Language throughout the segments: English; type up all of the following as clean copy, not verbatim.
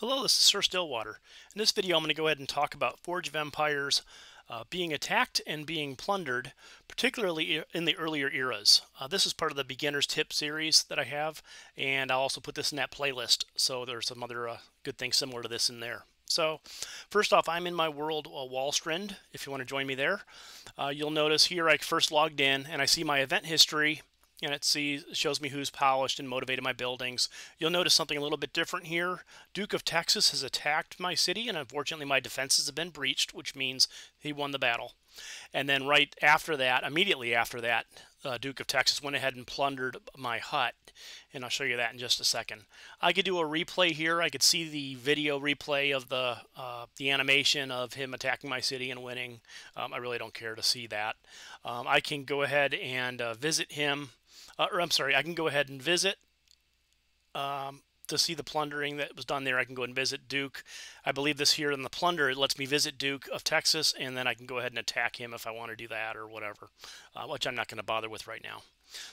Hello, this is Sir Stillwater. In this video I'm going to go ahead and talk about Forge of Empires being attacked and being plundered, particularly in the earlier eras. This is part of the beginner's tip series that I have, and I'll also put this in that playlist, so there's some other good things similar to this in there. So first off, I'm in my world Wallstrand, if you want to join me there. You'll notice here I first logged in and I see my event history, and it shows me who's polished and motivated my buildings. You'll notice something a little bit different here. Duke of Texas has attacked my city, and unfortunately my defenses have been breached, which means he won the battle. And then right after that, immediately after that, Duke of Texas went ahead and plundered my hut, and I'll show you that in just a second. I could do a replay here. I could see the video replay of the animation of him attacking my city and winning. I really don't care to see that. I can go ahead and visit him. I can go ahead and visit to see the plundering that was done there. I can go and visit Duke. I believe this here in the plunder, it lets me visit Duke of Texas, and then I can go ahead and attack him if I want to do that or whatever, which I'm not going to bother with right now.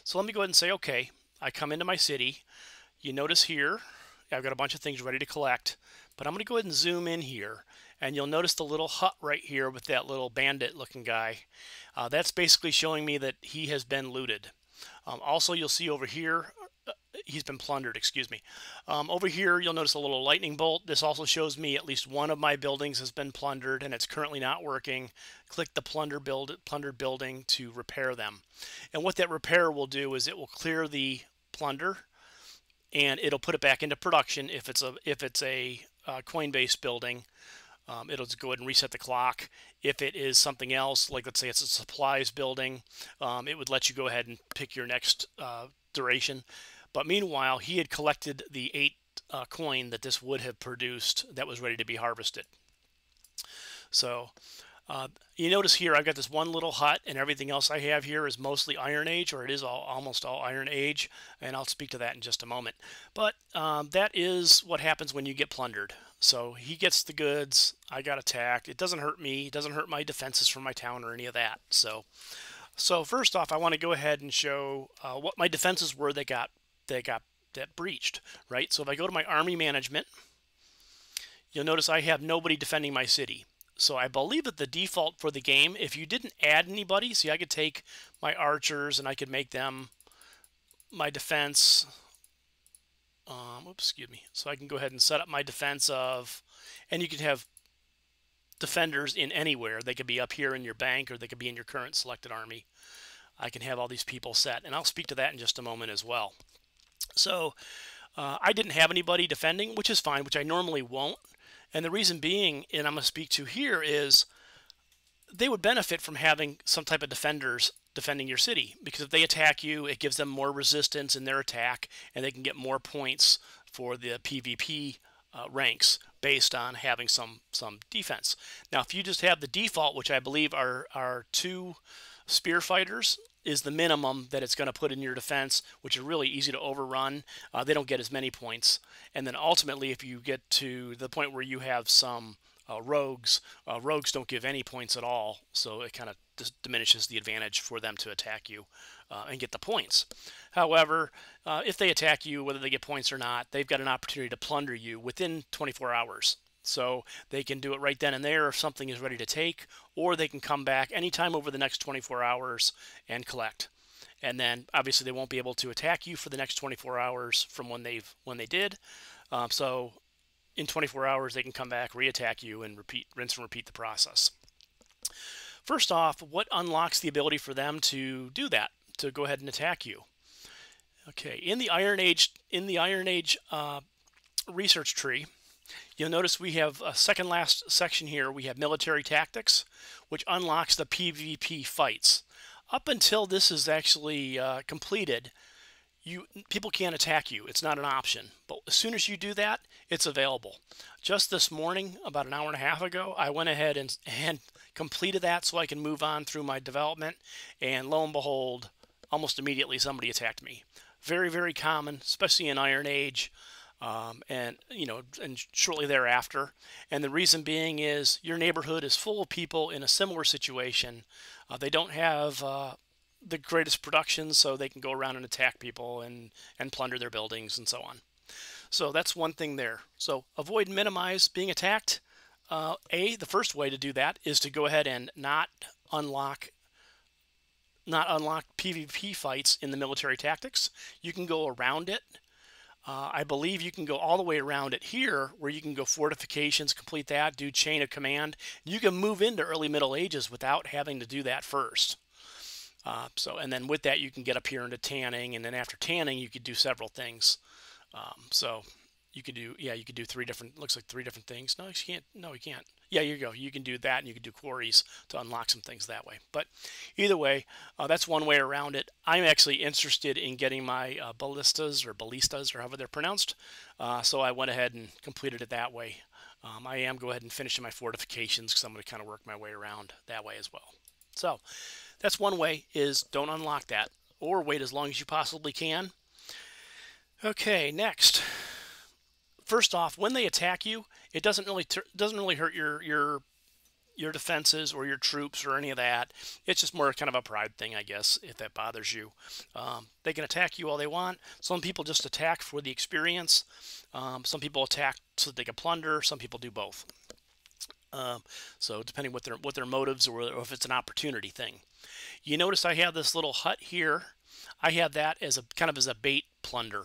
So let me go ahead and say, okay, I come into my city. You notice here, I've got a bunch of things ready to collect, but I'm going to go ahead and zoom in here, and you'll notice the little hut right here with that little bandit-looking guy. That's basically showing me that he has been looted. Also, you'll see over here, he's been plundered, excuse me. Over here, you'll notice a little lightning bolt. This also shows me at least one of my buildings has been plundered, and it's currently not working. Click the plundered building to repair them. And what that repair will do is it will clear the plunder, and it'll put it back into production if it's a coin-based building. It'll just go ahead and reset the clock. If it is something else, like let's say it's a supplies building, it would let you go ahead and pick your next duration. But meanwhile, he had collected the 8 coin that this would have produced that was ready to be harvested. So you notice here I've got this one little hut, and everything else I have here is mostly Iron Age, or it is almost all Iron Age, and I'll speak to that in just a moment. But that is what happens when you get plundered. So he gets the goods, I got attacked. It doesn't hurt me, it doesn't hurt my defenses from my town or any of that. So first off, I want to go ahead and show what my defenses were that breached, right? So if I go to my army management, you'll notice I have nobody defending my city. So I believe that the default for the game, if you didn't add anybody, see, I could take my archers and I could make them my defense. Oops, excuse me. So I can go ahead and set up my defense of, and you could have defenders in anywhere. They could be up here in your bank, or they could be in your current selected army. I can have all these people set, and I'll speak to that in just a moment as well. So I didn't have anybody defending, which is fine, which I normally won't. And the reason being, and I'm going to speak to here, is they would benefit from having some type of defenders defending your city, because if they attack you, it gives them more resistance in their attack, and they can get more points for the PvP ranks based on having some defense. Now, if you just have the default, which I believe are 2 spear fighters, is the minimum that it's going to put in your defense, which are really easy to overrun. They don't get as many points. And then ultimately, if you get to the point where you have some rogues don't give any points at all, so it kind of diminishes the advantage for them to attack you and get the points. However, if they attack you, whether they get points or not, they've got an opportunity to plunder you within 24 hours. So they can do it right then and there if something is ready to take, or they can come back anytime over the next 24 hours and collect. And then obviously they won't be able to attack you for the next 24 hours from when they did. So in 24 hours, they can come back, re-attack you, and rinse and repeat the process. First off, what unlocks the ability for them to do that, to go ahead and attack you? Okay, in the Iron Age research tree, you'll notice we have a second last section here. We have military tactics, which unlocks the PvP fights. Up until this is actually completed, people can't attack you. It's not an option. But as soon as you do that, it's available. Just this morning, about an hour and a half ago, I went ahead and completed that so I can move on through my development. And lo and behold, almost immediately somebody attacked me. Very, very common, especially in Iron Age, and shortly thereafter. And the reason being is your neighborhood is full of people in a similar situation. They don't have the greatest production, so they can go around and attack people and plunder their buildings and so on. So that's one thing there. So avoid, minimize being attacked. The first way to do that is to go ahead and not unlock PvP fights in the military tactics. You can go around it. I believe you can go all the way around it here, where you can go fortifications, complete that, do chain of command. You can move into early Middle Ages without having to do that first. And then with that, you can get up here into tanning, and then after tanning, you could do several things. You could do, you could do three different things. No, you can't. No, you can't. Yeah, you go. You can do that, and you can do quarries to unlock some things that way. But either way, that's one way around it. I'm actually interested in getting my ballistas, or however they're pronounced. So I went ahead and completed it that way. I am go ahead and finishing my fortifications, because I'm going to kind of work my way around that way as well. So that's one way, is don't unlock that, or wait as long as you possibly can. Okay, next. First off, when they attack you, it doesn't really hurt your defenses or your troops or any of that. It's just more kind of a pride thing, I guess, if that bothers you. They can attack you all they want. Some people just attack for the experience. Some people attack so that they can plunder. Some people do both. So depending what their motives, or if it's an opportunity thing. You notice I have this little hut here. I have that as a kind of as a bait plunder.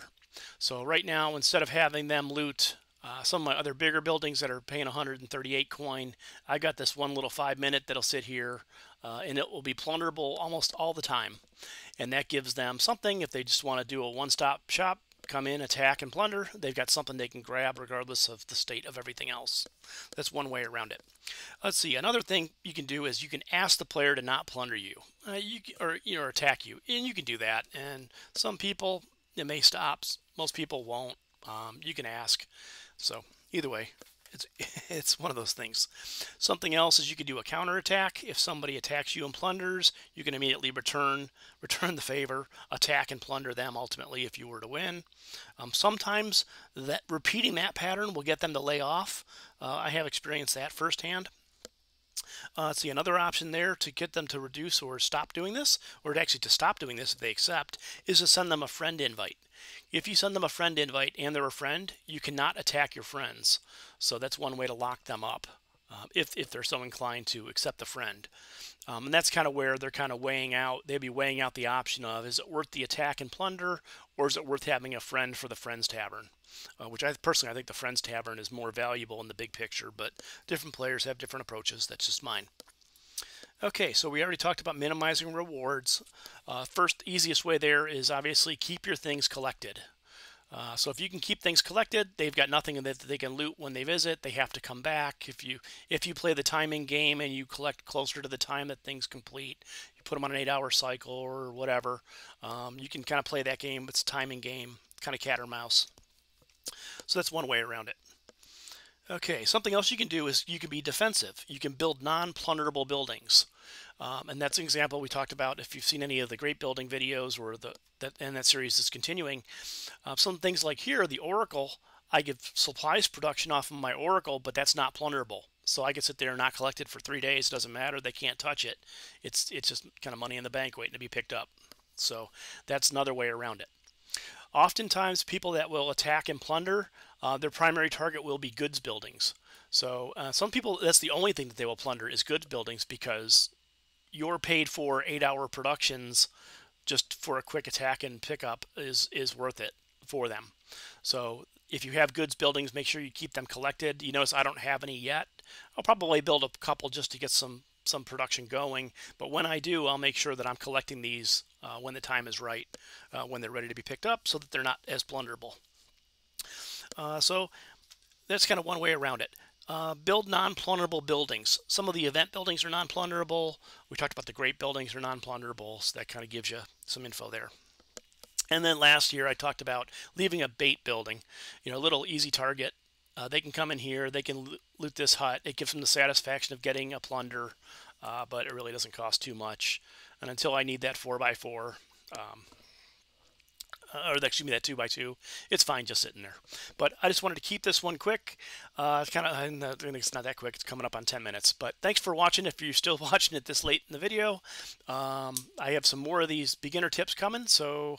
So right now, instead of having them loot some of my other bigger buildings that are paying 138 coin, I got this one little 5-minute that'll sit here, and it will be plunderable almost all the time. And that gives them something if they just want to do a one-stop shop, come in, attack, and plunder. They've got something they can grab regardless of the state of everything else. That's one way around it. Let's see. Another thing you can do is you can ask the player to not plunder you, or attack you, and you can do that. And some people, it may stop. Most people won't. You can ask. So either way, it's one of those things. Something else is you could do a counterattack. If somebody attacks you and plunders, you can immediately return the favor, attack and plunder them ultimately if you were to win. Sometimes that repeating that pattern will get them to lay off. I have experienced that firsthand. See, another option there to get them to reduce or stop doing this, or actually to stop doing this if they accept, is to send them a friend invite. If you send them a friend invite and they're a friend, you cannot attack your friends. So that's one way to lock them up, if they're so inclined to accept the friend. And that's kind of where they're kind of weighing out. They'd be weighing out the option of, is it worth the attack and plunder, or is it worth having a friend for the Friends Tavern? Which I personally think the Friends Tavern is more valuable in the big picture, but different players have different approaches. That's just mine. Okay, so we already talked about minimizing rewards. First easiest way there is obviously keep your things collected. So if you can keep things collected, they've got nothing that they can loot when they visit. They have to come back. If you play the timing game and you collect closer to the time that things complete, you put them on an 8-hour cycle or whatever. You can kind of play that game. It's a timing game, kind of cat or mouse. So that's one way around it. Okay, something else you can do is you can be defensive. You can build non-plunderable buildings. And that's an example we talked about. If you've seen any of the great building videos, or that series is continuing, some things like here, the Oracle, I get supplies production off of my Oracle, but that's not plunderable. So I can sit there and not collect it for 3 days. It doesn't matter. They can't touch it. It's just kind of money in the bank waiting to be picked up. So that's another way around it. Oftentimes, people that will attack and plunder, their primary target will be goods buildings. So some people, that's the only thing that they will plunder is goods buildings, because you're paid for 8-hour productions just for a quick attack and pickup is worth it for them. So if you have goods buildings, make sure you keep them collected. You notice I don't have any yet. I'll probably build a couple just to get some production going, but when I do, I'll make sure that I'm collecting these when the time is right, when they're ready to be picked up, so that they're not as plunderable. So that's kind of one way around it. Build non-plunderable buildings. Some of the event buildings are non-plunderable. We talked about the great buildings are non-plunderable, so that kind of gives you some info there. And then last year I talked about leaving a bait building, a little easy target. They can come in here, they can loot this hut. It gives them the satisfaction of getting a plunder, but it really doesn't cost too much. And until I need that 4x4, or excuse me, that 2x2, it's fine just sitting there. But I just wanted to keep this one quick. It's kind of, it's not that quick. It's coming up on 10 minutes. But thanks for watching. If you're still watching it this late in the video, I have some more of these beginner tips coming. So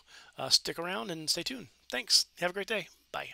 stick around and stay tuned. Thanks. Have a great day. Bye.